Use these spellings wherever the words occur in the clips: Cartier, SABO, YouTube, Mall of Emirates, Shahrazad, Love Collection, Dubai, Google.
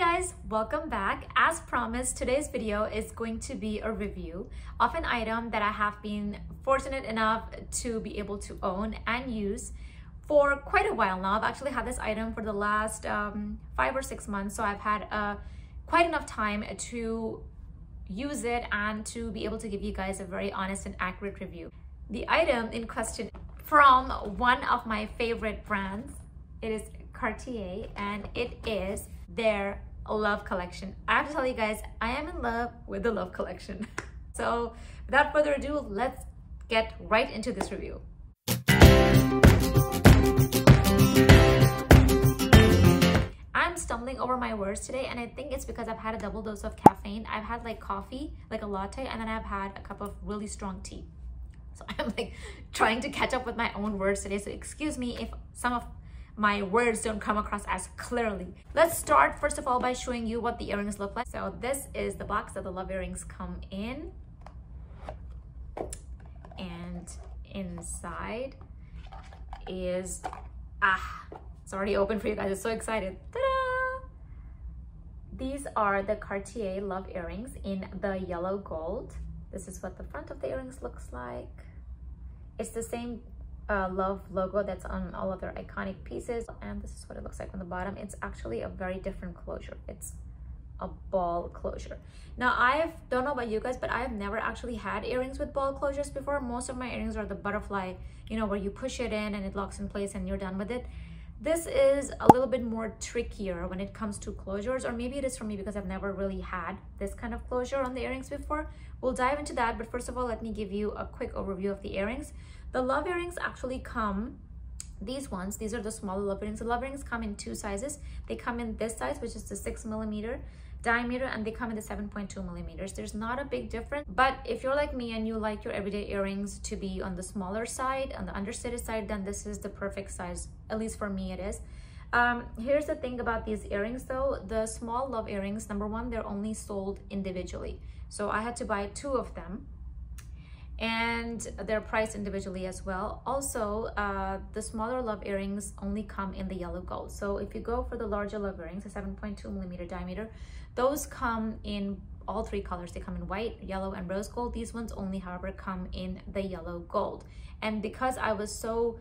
Hi guys, welcome back. As promised, today's video is going to be a review of an item that I have been fortunate enough to be able to own and use for quite a while now. I've actually had this item for the last 5 or 6 months, so I've had quite enough time to use it and to be able to give you guys a very honest and accurate review. The item in question from one of my favorite brands, it is Cartier, and it is their Love Collection. I have to tell you guys, I am in love with the Love Collection. So without further ado, let's get right into this review. I'm stumbling over my words today, and I think it's because I've had a double dose of caffeine. I've had like coffee, like a latte, and then I've had a cup of really strong tea. So I'm like trying to catch up with my own words today. So excuse me if some of my words don't come across as clearly. Let's start first of all by showing you what the earrings look like. So this is the box that the Love earrings come in. And inside is, it's already open for you guys, I'm so excited. Ta-da! These are the Cartier Love earrings in the yellow gold. This is what the front of the earrings looks like. It's the same Love logo that's on all of their iconic pieces, and this is what it looks like on the bottom. It's actually a very different closure. It's a ball closure. Now I don't know about you guys, but I've never actually had earrings with ball closures before. Most of my earrings are the butterfly, you know, where you push it in and it locks in place and you're done with it. This is a little bit more trickier when it comes to closures, or maybe it is for me because I've never really had this kind of closure on the earrings before. We'll dive into that, but first of all, let me give you a quick overview of the earrings. The Love earrings actually come, these are the smaller Love earrings. The Love earrings come in two sizes. They come in this size, which is the 6mm diameter, and they come in the 7.2mm. There's not a big difference, but if you're like me and you like your everyday earrings to be on the smaller side, on the understated side, then this is the perfect size. At least for me it is. Here's the thing about these earrings though. The small Love earrings, number one, they're only sold individually. So I had to buy 2 of them, and they're priced individually as well. Also, the smaller Love earrings only come in the yellow gold. So if you go for the larger Love earrings, the 7.2mm diameter, those come in all 3 colors. They come in white, yellow, and rose gold. These ones only, however, come in the yellow gold. And because I was so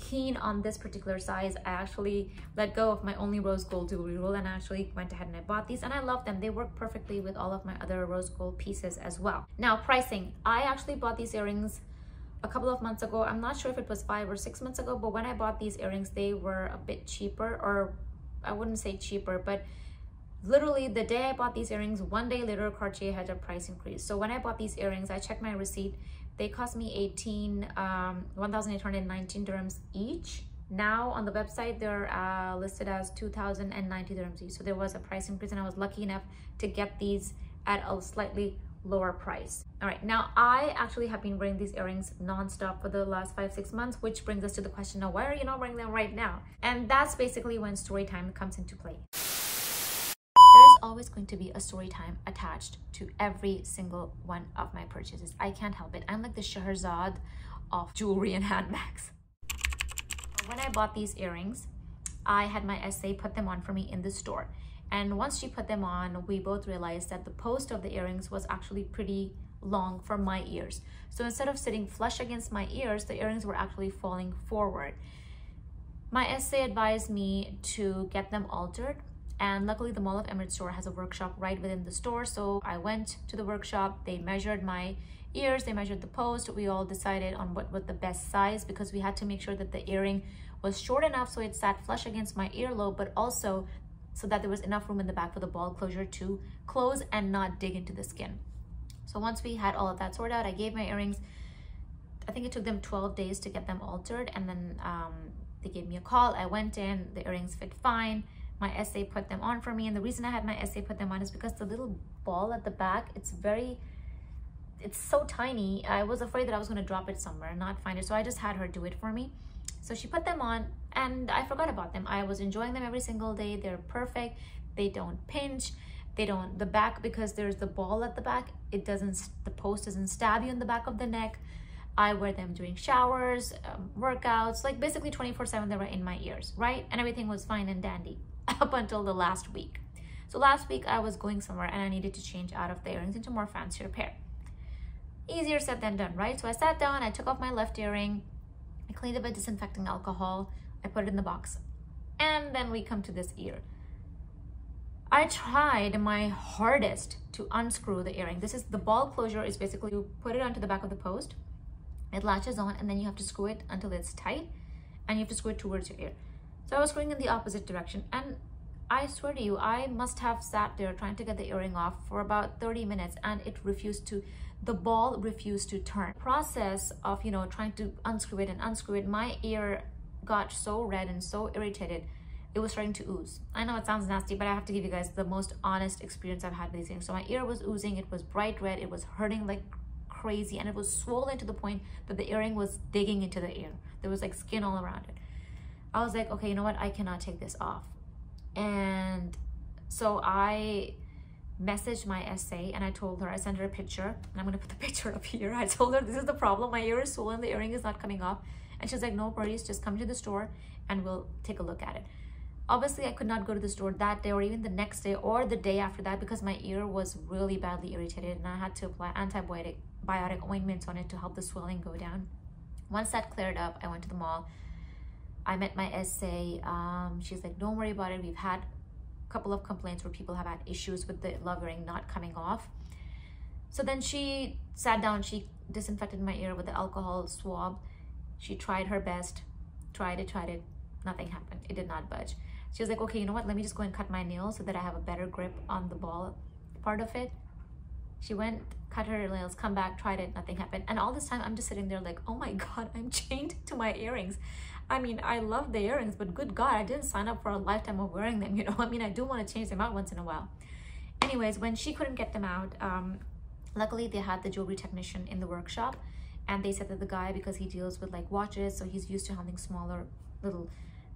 keen on this particular size, I actually let go of my only rose gold jewelry rule and I actually went ahead and I bought these, and I love them. They work perfectly with all of my other rose gold pieces as well. Now pricing, I actually bought these earrings a couple of months ago. I'm not sure if it was 5 or 6 months ago, but when I bought these earrings, they were a bit cheaper, or I wouldn't say cheaper, but literally the day I bought these earrings, one day later Cartier had a price increase. So when I bought these earrings, I checked my receipt. They cost me 1,819 dirhams each. Now on the website, they're listed as 2,090 dirhams each. So there was a price increase, and I was lucky enough to get these at a slightly lower price. All right, now I actually have been wearing these earrings non-stop for the last 5-6 months, which brings us to the question of why are you not wearing them right now? And that's basically when story time comes into play. There's always going to be a story time attached to every single one of my purchases. I can't help it. I'm like the Shahrazad of jewelry and handbags. When I bought these earrings, I had my SA put them on for me in the store. And once she put them on, we both realized that the post of the earrings was actually pretty long for my ears. So instead of sitting flush against my ears, the earrings were actually falling forward. My SA advised me to get them altered. And luckily the Mall of Emirates store has a workshop right within the store. So I went to the workshop, they measured my ears, they measured the post. We all decided on what was the best size, because we had to make sure that the earring was short enough so it sat flush against my earlobe, but also so that there was enough room in the back for the ball closure to close and not dig into the skin. So once we had all of that sorted out, I gave my earrings, I think it took them 12 days to get them altered. And then they gave me a call. I went in, the earrings fit fine. My SA put them on for me, and the reason I had my SA put them on is because the little ball at the back, it's so tiny. I was afraid that I was going to drop it somewhere and not find it, so I just had her do it for me. So she put them on, and I forgot about them. I was enjoying them every single day. They're perfect. They don't pinch. They don't, the back, because there's the ball at the back, it doesn't, the post doesn't stab you in the back of the neck. I wear them during showers, workouts, like basically 24/7 they were in my ears, right? And everything was fine and dandy up until the last week. So last week I was going somewhere and I needed to change out of the earrings into more fancier pair. Easier said than done, right? So I sat down, I took off my left earring, I cleaned it with disinfecting alcohol, I put it in the box, and then we come to this ear. I tried my hardest to unscrew the earring. This is the ball closure, is basically you put it onto the back of the post, it latches on, and then you have to screw it until it's tight, and you have to screw it towards your ear. So I was screwing in the opposite direction, and I swear to you, I must have sat there trying to get the earring off for about 30 minutes, and it refused to, the ball refused to turn. Process of, you know, trying to unscrew it and unscrew it, my ear got so red and so irritated. It was starting to ooze. I know it sounds nasty, but I have to give you guys the most honest experience I've had with these things. So my ear was oozing, it was bright red, it was hurting like crazy, and it was swollen to the point that the earring was digging into the ear. There was like skin all around it. I was like, okay, you know what? I cannot take this off. And so I messaged my SA and I told her, I sent her a picture, and I'm gonna put the picture up here. I told her, this is the problem, my ear is swollen, the earring is not coming off. And she's like, no worries, just come to the store and we'll take a look at it. Obviously, I could not go to the store that day or even the next day or the day after that because my ear was really badly irritated and I had to apply antibiotic ointments on it to help the swelling go down. Once that cleared up, I went to the mall. I met my SA. She's like, don't worry about it. We've had a couple of complaints where people have had issues with the love earring not coming off. So then she sat down. She disinfected my ear with the alcohol swab. She tried her best. Tried it. Nothing happened. It did not budge. She was like, okay, you know what? Let me just go and cut my nails so that I have a better grip on the ball part of it. She went, cut her nails, come back, tried it, nothing happened. And all this time, I'm just sitting there like, oh my God, I'm chained to my earrings. I mean, I love the earrings, but good God, I didn't sign up for a lifetime of wearing them, you know? I mean, I do want to change them out once in a while. Anyways, when she couldn't get them out, luckily they had the jewelry technician in the workshop, and they said that the guy, because he deals with like watches, so he's used to handling smaller little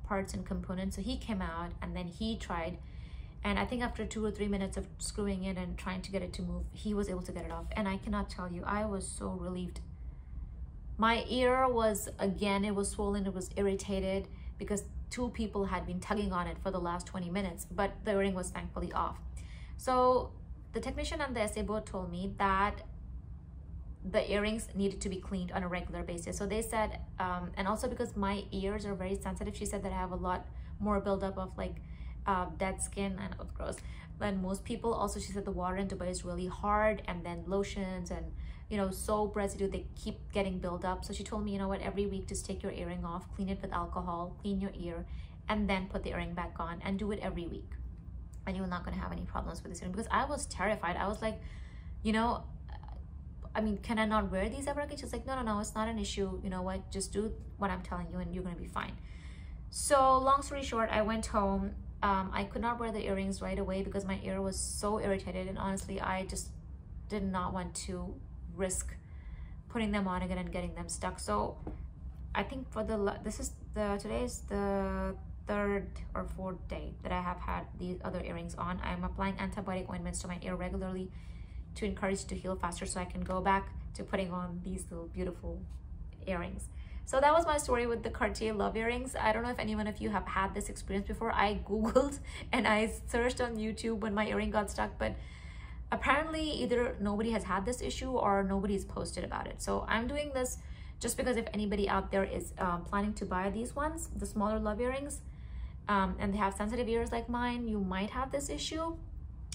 parts and components, so he came out and then he tried, and I think after 2 or 3 minutes of screwing it and trying to get it to move, he was able to get it off. And I cannot tell you, I was so relieved. My ear was, again, it was swollen, it was irritated because two people had been tugging on it for the last 20 minutes, but the earring was thankfully off. So the technician and the SABO told me that the earrings needed to be cleaned on a regular basis. So they said, and also because my ears are very sensitive, she said that I have a lot more buildup of like dead skin, and of course, than most people. Also, she said the water in Dubai is really hard, and then lotions and, you know, soap residue, they keep getting built up. So she told me, you know what, every week just take your earring off, clean it with alcohol, clean your ear, and then put the earring back on, and do it every week. And you're not gonna have any problems with this earring, because I was terrified. I was like, you know, I mean, can I not wear these ever again? She's like, no, it's not an issue. You know what? Just do what I'm telling you and you're going to be fine. So long story short, I went home. I could not wear the earrings right away because my ear was so irritated. And honestly, I just did not want to risk putting them on again and getting them stuck. So I think for the, today is the third or fourth day that I have had these other earrings on. I'm applying antibiotic ointments to my ear regularly to encourage it to heal faster, so I can go back to putting on these little beautiful earrings. So that was my story with the Cartier love earrings. I don't know if anyone of you have had this experience before. I Googled and I searched on YouTube when my earring got stuck, but apparently either nobody has had this issue or nobody's posted about it. So I'm doing this just because if anybody out there is planning to buy these ones, the smaller love earrings, and they have sensitive ears like mine, you might have this issue.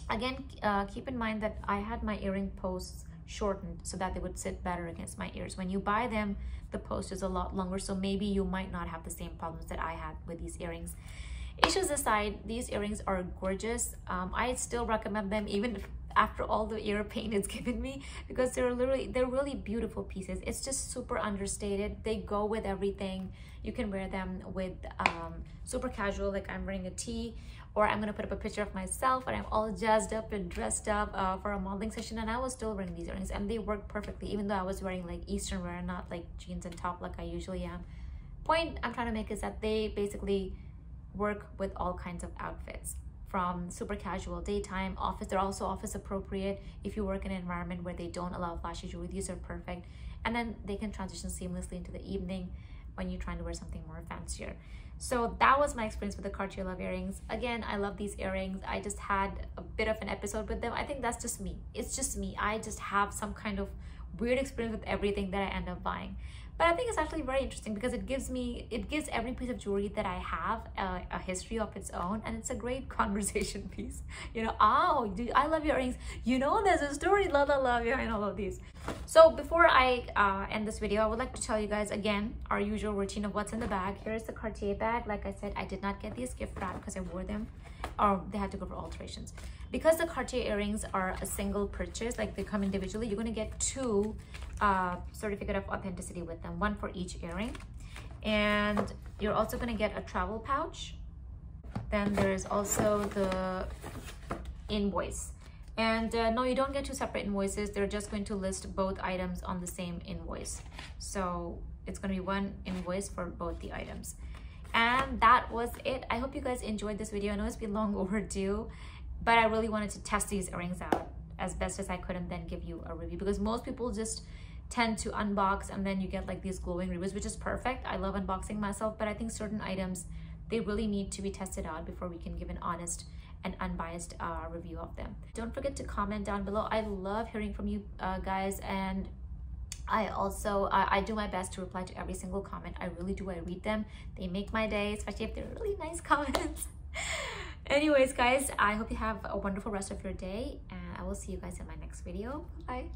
Again, keep in mind that I had my earring posts shortened so that they would sit better against my ears. When you buy them, the post is a lot longer, so maybe you might not have the same problems that I had with these earrings. Issues aside, these earrings are gorgeous. I still recommend them even after all the ear pain it's given me, because they're really beautiful pieces. It's just super understated. They go with everything. You can wear them with super casual, like I'm wearing a tee, or I'm gonna put up a picture of myself and I'm all jazzed up and dressed up for a modeling session, and I was still wearing these earrings and they worked perfectly, even though I was wearing like Eastern wear, not like jeans and top like I usually am. Point I'm trying to make is that they basically work with all kinds of outfits, from super casual, daytime, office. They're also office appropriate. If you work in an environment where they don't allow flashy jewelry, these are perfect. And then they can transition seamlessly into the evening when you're trying to wear something more fancier. So that was my experience with the Cartier Love earrings. Again, I love these earrings. I just had a bit of an episode with them. I think that's just me. It's just me. I just have some kind of weird experience with everything that I end up buying. But I think it's actually very interesting because it gives every piece of jewelry that I have a history of its own, and it's a great conversation piece. You know, oh, I love your earrings. You know, there's a story, la la la, behind all of these. So before I end this video, I would like to tell you guys again our usual routine of what's in the bag. Here is the Cartier bag. Like I said, I did not get these gift wrapped because I wore them, or they had to go for alterations. Because the Cartier earrings are a single purchase, like they come individually, you're going to get two certificate of authenticity with them, one for each earring. And you're also going to get a travel pouch. Then there's also the invoice, and no, you don't get two separate invoices. They're just going to list both items on the same invoice, so it's going to be one invoice for both the items. And that was it. I hope you guys enjoyed this video. I know it's been long overdue, but I really wanted to test these earrings out as best as I could and then give you a review, because most people just tend to unbox and then you get like these glowing reviews, which is perfect. I love unboxing myself, but I think certain items, they really need to be tested out before we can give an honest and unbiased review of them. Don't forget to comment down below. I love hearing from you guys, and I also I do my best to reply to every single comment. I really do. I read them. They make my day, especially if they're really nice comments. Anyways guys, I hope you have a wonderful rest of your day, and I will see you guys in my next video. Bye.